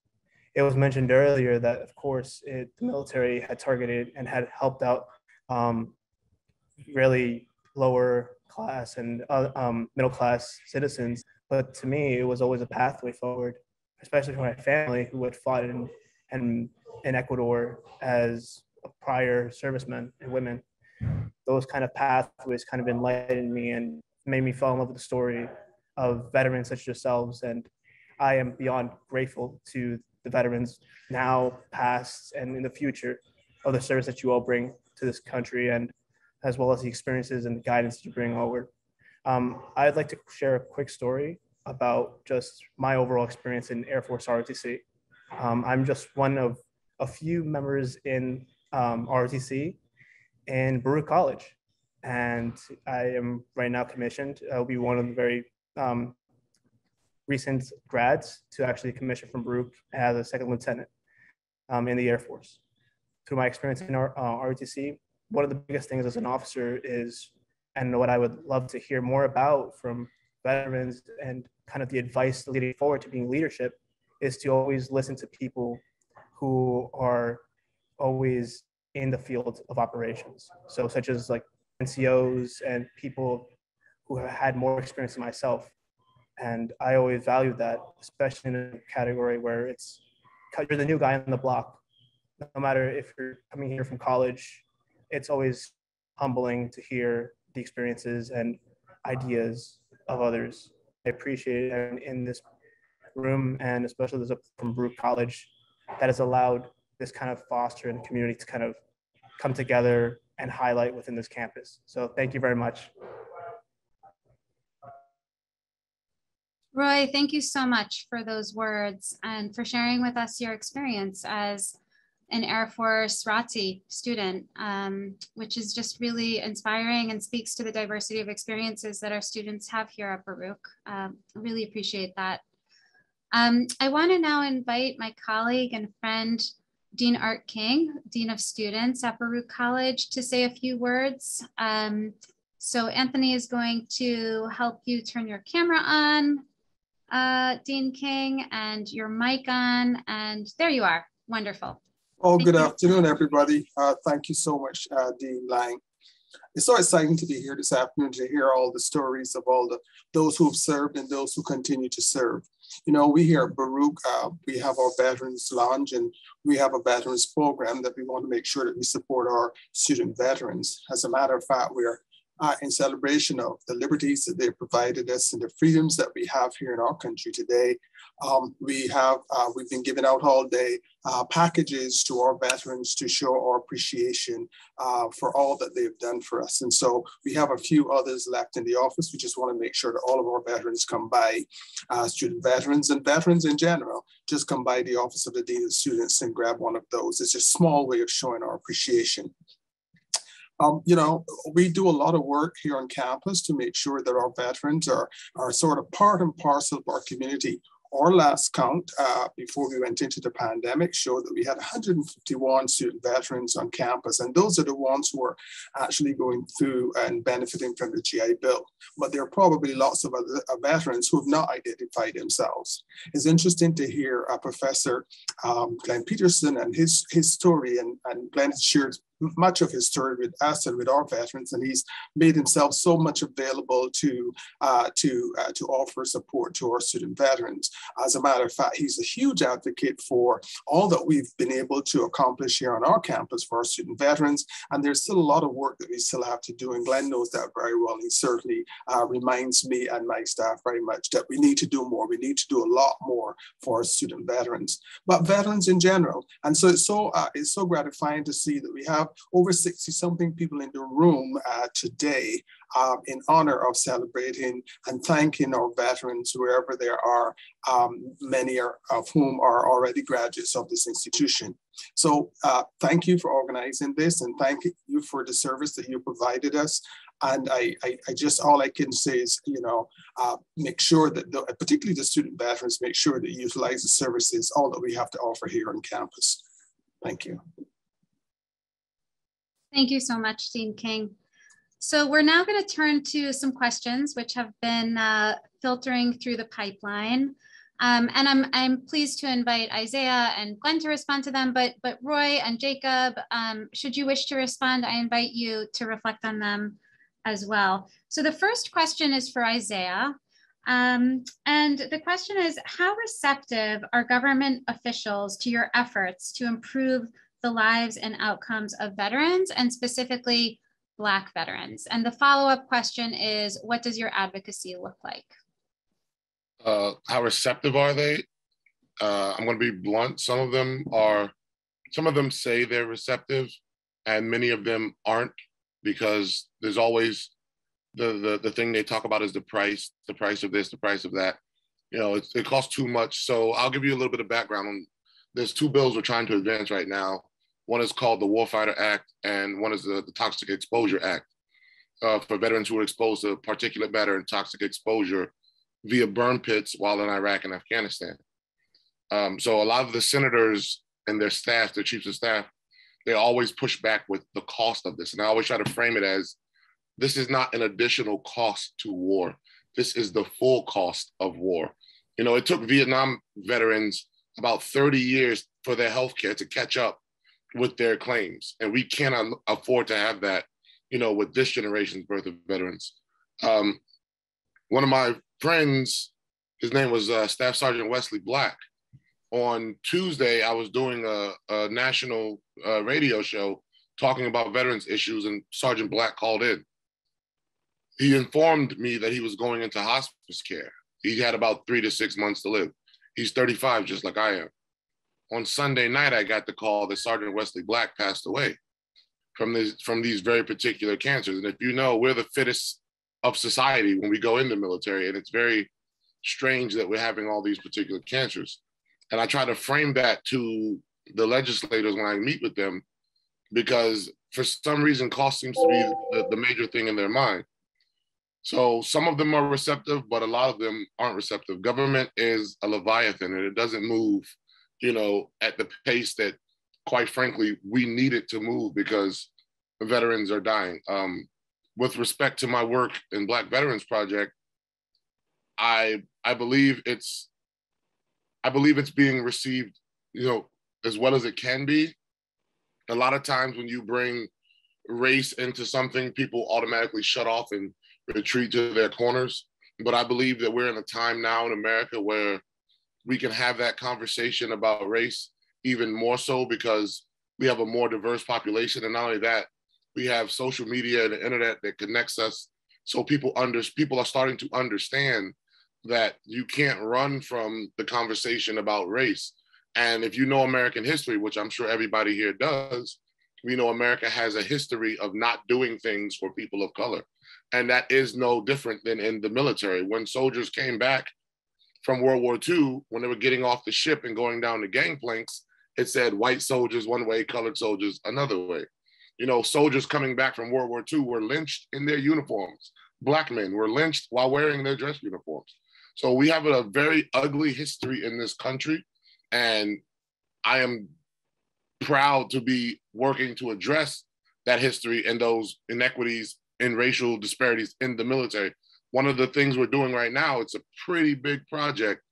it was mentioned earlier that, of course, it, the military had targeted and had helped out um, really lower class and uh, um, middle class citizens. But to me, it was always a pathway forward, especially for my family who had fought in, in, in Ecuador as prior servicemen and women. Those kind of pathways kind of enlightened me and made me fall in love with the story of veterans such as yourselves. And I am beyond grateful to the veterans now, past, and in the future of the service that you all bring to this country, and as well as the experiences and the guidance that you bring forward. Um, I'd like to share a quick story about just my overall experience in Air Force R O T C. Um, I'm just one of a few members in um, R O T C in Baruch College, and I am right now commissioned. I'll be one of the very um, recent grads to actually commission from Baruch as a second lieutenant um, in the Air Force. Through my experience in our, uh, R O T C, one of the biggest things as an officer is, and what I would love to hear more about from veterans and kind of the advice leading forward to being leadership, is to always listen to people who are always in the field of operations. So such as like N C Os and people who have had more experience than myself. And I always value that, especially in a category where it's, you're the new guy on the block. No matter if you're coming here from college, it's always humbling to hear the experiences and ideas of others. I appreciate it in this room, and especially there's a from Baruch College that has allowed this kind of foster and community to kind of come together and highlight within this campus. So thank you very much. Roy, thank you so much for those words and for sharing with us your experience as an Air Force R O T C student, um, which is just really inspiring and speaks to the diversity of experiences that our students have here at Baruch. Um, I really appreciate that. Um, I wanna now invite my colleague and friend, Dean Art King, Dean of Students at Baruch College, to say a few words. Um, so Anthony is going to help you turn your camera on, uh, Dean King, and your mic on, and there you are, wonderful. Oh, good afternoon, everybody. Uh, thank you so much, uh, Dean Lang. It's so exciting to be here this afternoon to hear all the stories of all the those who have served and those who continue to serve. You know, we here at Baruch, uh, we have our Veterans Lounge, and we have a veterans program that we want to make sure that we support our student veterans. As a matter of fact, we're uh, in celebration of the liberties that they provided us and the freedoms that we have here in our country today. Um, we have, uh, we've been giving out all day uh, packages to our veterans to show our appreciation uh, for all that they've done for us. And so we have a few others left in the office. We just want to make sure that all of our veterans come by, uh, student veterans and veterans in general, just come by the office of the Dean of Students and grab one of those. It's a small way of showing our appreciation. Um, you know, we do a lot of work here on campus to make sure that our veterans are, are sort of part and parcel of our community. Our last count uh, before we went into the pandemic showed that we had one hundred fifty-one student veterans on campus, and those are the ones who are actually going through and benefiting from the G I Bill. But there are probably lots of other veterans who have not identified themselves. It's interesting to hear uh, Professor um, Glenn Peterson and his, his story, and, and Glenn shared much of his story with us and with our veterans, and he's made himself so much available to uh, to uh, to offer support to our student veterans. As a matter of fact, he's a huge advocate for all that we've been able to accomplish here on our campus for our student veterans, and there's still a lot of work that we still have to do, and Glenn knows that very well. He certainly uh, reminds me and my staff very much that we need to do more. We need to do a lot more for our student veterans, but veterans in general. And so it's so, uh, it's so gratifying to see that we have over sixty something people in the room uh, today uh, in honor of celebrating and thanking our veterans wherever there are, um, many are, of whom are already graduates of this institution. So uh, thank you for organizing this, and thank you for the service that you provided us. And I, I, I just, all I can say is, you know, uh, make sure that, the, particularly the student veterans, make sure that you utilize the services, all that we have to offer here on campus. Thank you. Thank you so much, Dean King. So we're now going to turn to some questions which have been uh, filtering through the pipeline. Um, and I'm, I'm pleased to invite Isaiah and Glenn to respond to them, but, but Roy and Jacob, um, should you wish to respond, I invite you to reflect on them as well. So the first question is for Isaiah. Um, and the question is, how receptive are government officials to your efforts to improve the lives and outcomes of veterans, and specifically Black veterans? And the follow-up question is, what does your advocacy look like? Uh, how receptive are they? Uh, I'm gonna be blunt. Some of them are, some of them say they're receptive, and many of them aren't, because there's always the, the, the thing they talk about is the price, the price of this, the price of that. You know, it, it costs too much. So I'll give you a little bit of background on, there's two bills we're trying to advance right now. One is called the Warfighter Act, and one is the, the Toxic Exposure Act uh, for veterans who are exposed to particulate matter and toxic exposure via burn pits while in Iraq and Afghanistan. Um, so a lot of the senators and their staff, their chiefs of staff, they always push back with the cost of this. And I always try to frame it as, this is not an additional cost to war. This is the full cost of war. You know, it took Vietnam veterans about thirty years for their healthcare to catch up with their claims, and we cannot afford to have that, you know, with this generation's birth of veterans. Um, one of my friends, his name was uh, Staff Sergeant Wesley Black. On Tuesday, I was doing a, a national uh, radio show talking about veterans issues, and Sergeant Black called in. He informed me that he was going into hospice care. He had about three to six months to live. He's thirty-five, just like I am. On Sunday night, I got the call that Sergeant Wesley Black passed away from, this, from these very particular cancers. And if you know, we're the fittest of society when we go in the military, and it's very strange that we're having all these particular cancers. And I try to frame that to the legislators when I meet with them, because for some reason cost seems to be the, the major thing in their mind. So some of them are receptive, but a lot of them aren't receptive. Government is a Leviathan, and it doesn't move, you know, at the pace that, quite frankly, we need it to move because veterans are dying. Um, with respect to my work in Black Veterans Project, I I believe it's I believe it's being received, you know, as well as it can be. A lot of times when you bring race into something, people automatically shut off and retreat to their corners. But I believe that we're in a time now in America where we can have that conversation about race even more so because we have a more diverse population. And not only that, we have social media and the internet that connects us. So people under, people are starting to understand that you can't run from the conversation about race. And if you know American history, which I'm sure everybody here does, we know America has a history of not doing things for people of color. And that is no different than in the military. When soldiers came back from World War Two, when they were getting off the ship and going down the gangplanks, it said white soldiers one way, colored soldiers another way. You know, soldiers coming back from World War Two were lynched in their uniforms. Black men were lynched while wearing their dress uniforms. So we have a very ugly history in this country. And I am proud to be working to address that history and those inequities and racial disparities in the military. One of the things we're doing right now, it's a pretty big project.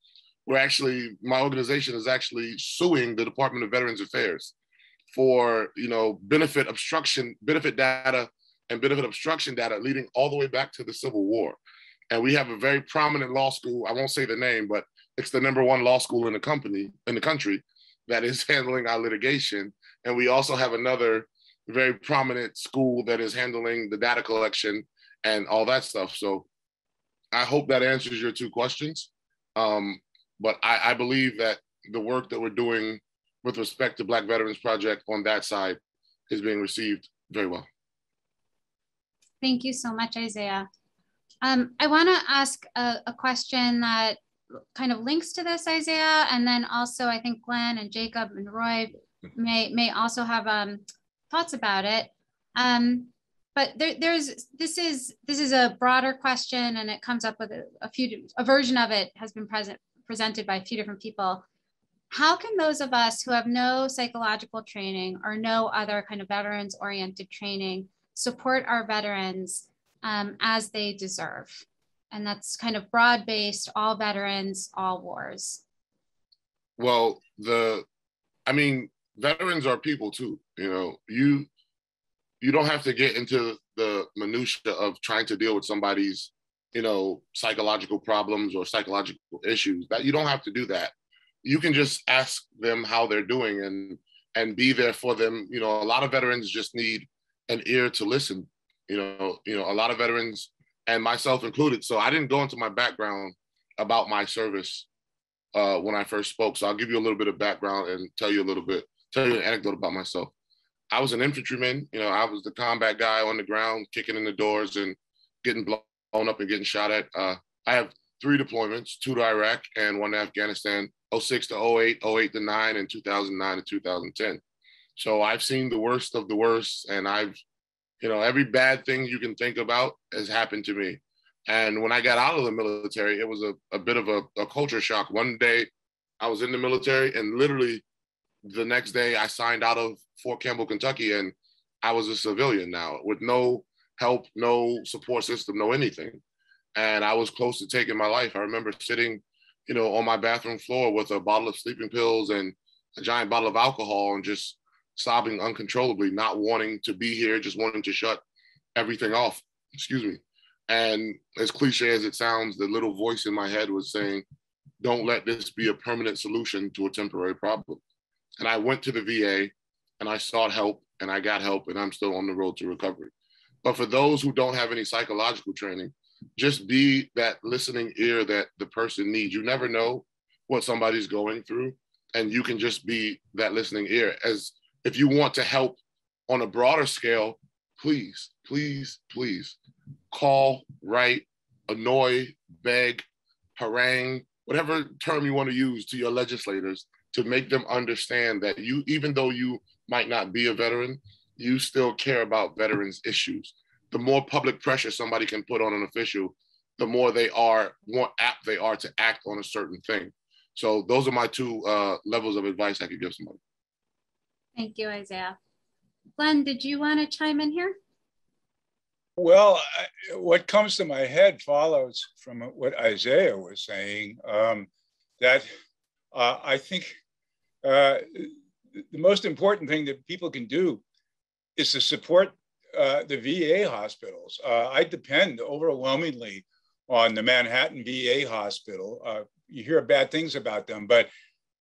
We're actually, my organization is actually suing the Department of Veterans Affairs for, you know, benefit obstruction, benefit data and benefit obstruction data leading all the way back to the Civil War. And we have a very prominent law school, I won't say the name, but it's the number one law school in the company, in the country that is handling our litigation. And we also have another very prominent school that is handling the data collection and all that stuff. So I hope that answers your two questions. Um, but I, I believe that the work that we're doing with respect to Black Veterans Project on that side is being received very well. Thank you so much, Isaiah. Um, I wanna ask a, a question that kind of links to this, Isaiah, and then also I think Glenn and Jacob and Roy may may also have um, thoughts about it. Um, but there, there's this is this is a broader question, and it comes up with a, a few a version of it has been present presented by a few different people. How can those of us who have no psychological training or no other kind of veterans-oriented training support our veterans um, as they deserve? And that's kind of broad-based, all veterans, all wars. Well, the, I mean, veterans are people too, you know. You, you don't have to get into the minutia of trying to deal with somebody's, you know, psychological problems or psychological issues. That you don't have to do that. You can just ask them how they're doing and, and be there for them. You know, a lot of veterans just need an ear to listen. You know, you know, a lot of veterans, and myself included. So I didn't go into my background about my service uh, when I first spoke. So I'll give you a little bit of background and tell you a little bit, tell you an anecdote about myself. I was an infantryman. You know, I was the combat guy on the ground, kicking in the doors and getting blown up and getting shot at. Uh, I have three deployments, two to Iraq and one to Afghanistan, oh six to oh eight, oh eight to oh nine, and two thousand nine to two thousand ten. So I've seen the worst of the worst, and I've You know, every bad thing you can think about has happened to me. And when I got out of the military, it was a, a bit of a, a culture shock. One day I was in the military, and literally the next day I signed out of Fort Campbell, Kentucky, and I was a civilian now with no help, no support system, no anything. And I was close to taking my life. I remember sitting, you know, on my bathroom floor with a bottle of sleeping pills and a giant bottle of alcohol and just sobbing uncontrollably, not wanting to be here, just wanting to shut everything off, excuse me. And as cliche as it sounds, the little voice in my head was saying, don't let this be a permanent solution to a temporary problem. And I went to the V A and I sought help and I got help, and I'm still on the road to recovery. But for those who don't have any psychological training, just be that listening ear that the person needs. You never know what somebody's going through, and you can just be that listening ear. As if you want to help on a broader scale, please, please, please call, write, annoy, beg, harangue, whatever term you want to use to your legislators to make them understand that you, even though you might not be a veteran, you still care about veterans' issues. The more public pressure somebody can put on an official, the more they are, more apt they are to act on a certain thing. So those are my two uh, levels of advice I could give somebody. Thank you, Isaiah. Glenn, did you want to chime in here? Well, I, what comes to my head follows from what Isaiah was saying, um, that uh, I think uh, the most important thing that people can do is to support uh, the V A hospitals. Uh, I depend overwhelmingly on the Manhattan V A hospital. Uh, you hear bad things about them, but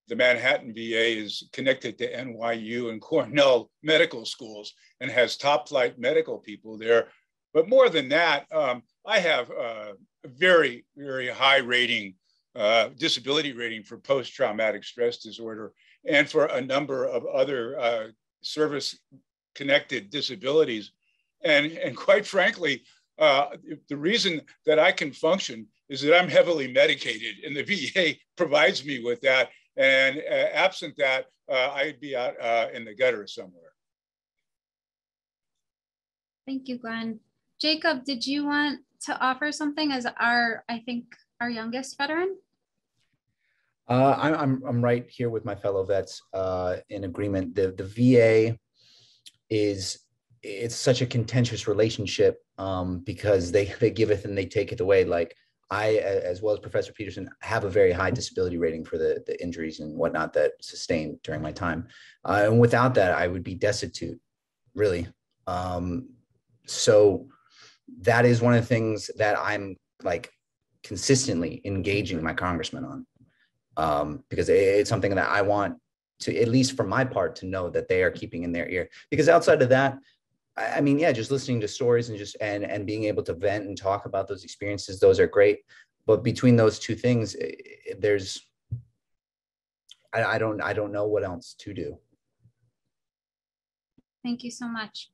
the Manhattan V A is connected to N Y U and Cornell medical schools and has top flight medical people there. But more than that, um, I have a very, very high rating, uh, disability rating for post-traumatic stress disorder and for a number of other uh, service-connected disabilities. And, and quite frankly, uh, the reason that I can function is that I'm heavily medicated, and the V A provides me with that. And uh, absent that, uh, I'd be out uh, in the gutter somewhere. Thank you, Glenn. Jacob, did you want to offer something as our, I think, our youngest veteran? Uh, I'm, I'm, I'm right here with my fellow vets uh, in agreement. The, the V A is, it's such a contentious relationship um, because they, they give it and they take it away. Like, I, as well as Professor Peterson, have a very high disability rating for the, the injuries and whatnot that sustained during my time. Uh, and without that, I would be destitute, really. Um, so that is one of the things that I'm like consistently engaging my congressman on, um, because it, it's something that I want to, at least for my part, to know that they are keeping in their ear. Because outside of that, I mean, yeah, just listening to stories and just and and being able to vent and talk about those experiences, those are great. But between those two things, there's I, I don't I don't know what else to do. Thank you so much.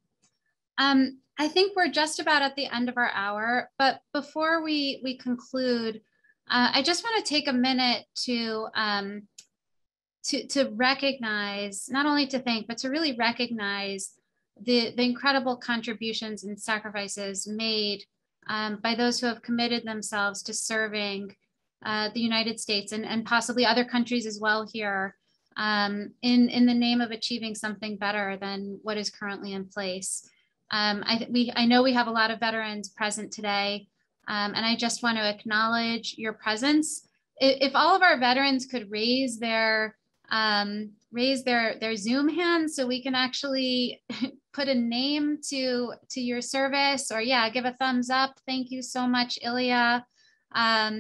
Um, I think we're just about at the end of our hour, but before we we conclude, uh, I just want to take a minute to um, to to recognize, not only to thank, but to really recognize The, the incredible contributions and sacrifices made um, by those who have committed themselves to serving uh, the United States and, and possibly other countries as well here um, in, in the name of achieving something better than what is currently in place. Um, I, we, I know we have a lot of veterans present today, um, and I just want to acknowledge your presence. If, if all of our veterans could raise their um, raise their, their Zoom hands so we can actually put a name to, to your service, or yeah, give a thumbs up. Thank you so much, Ilya. Um,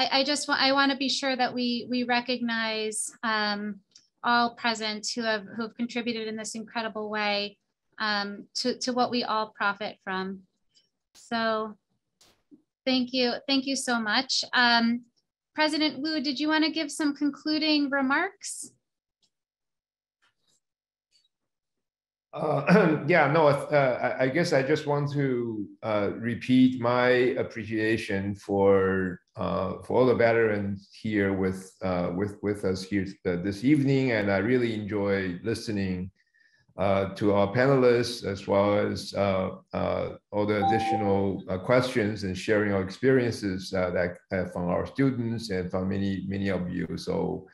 I, I just want, I want to be sure that we, we recognize um, all present who have, who have contributed in this incredible way um, to, to what we all profit from. So thank you. Thank you so much. Um, President Wu, did you want to give some concluding remarks? Uh, yeah, no, uh, I guess I just want to uh, repeat my appreciation for uh, for all the veterans here with uh, with with us here this evening, and I really enjoy listening uh, to our panelists as well as uh, uh, all the additional uh, questions and sharing our experiences uh, that uh, from our students and from many many of you. So.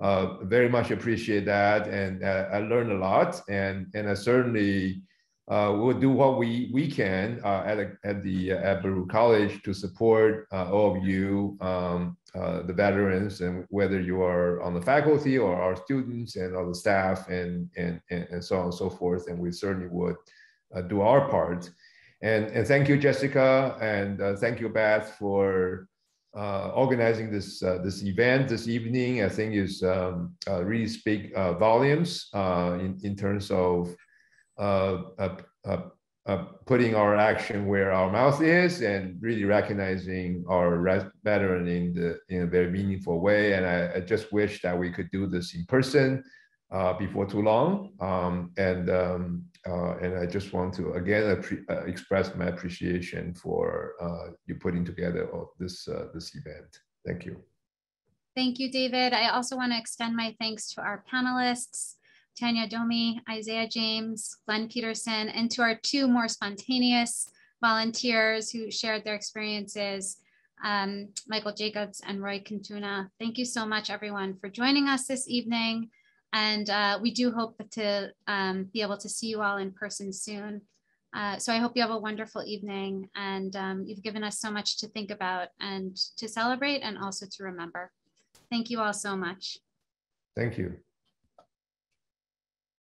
Uh, very much appreciate that, and uh, I learned a lot, and and I certainly uh, will do what we we can uh, at a, at the uh, at Baruch College to support uh, all of you, um, uh, the veterans, and whether you are on the faculty or our students and all the staff, and and and so on and so forth. And we certainly would uh, do our part. And and thank you, Jessica, and uh, thank you, Beth, for. Uh, organizing this uh, this event this evening. I think is um, uh, really speak uh, volumes uh, in in terms of uh, uh, uh, uh, putting our action where our mouth is and really recognizing our veteran in the in a very meaningful way. And I, I just wish that we could do this in person uh, before too long. Um, and um, uh, and I just want to again uh, express my appreciation for uh, you putting together all this uh, this event. Thank you. Thank you, David. I also want to extend my thanks to our panelists, Tanya Domi, Isaiah James, Glenn Peterson, and to our two more spontaneous volunteers who shared their experiences, um, Michael Jacobs and Roy Quintana. Thank you so much, everyone, for joining us this evening. And uh, we do hope to um, be able to see you all in person soon. Uh, so I hope you have a wonderful evening, and um, you've given us so much to think about and to celebrate and also to remember. Thank you all so much. Thank you.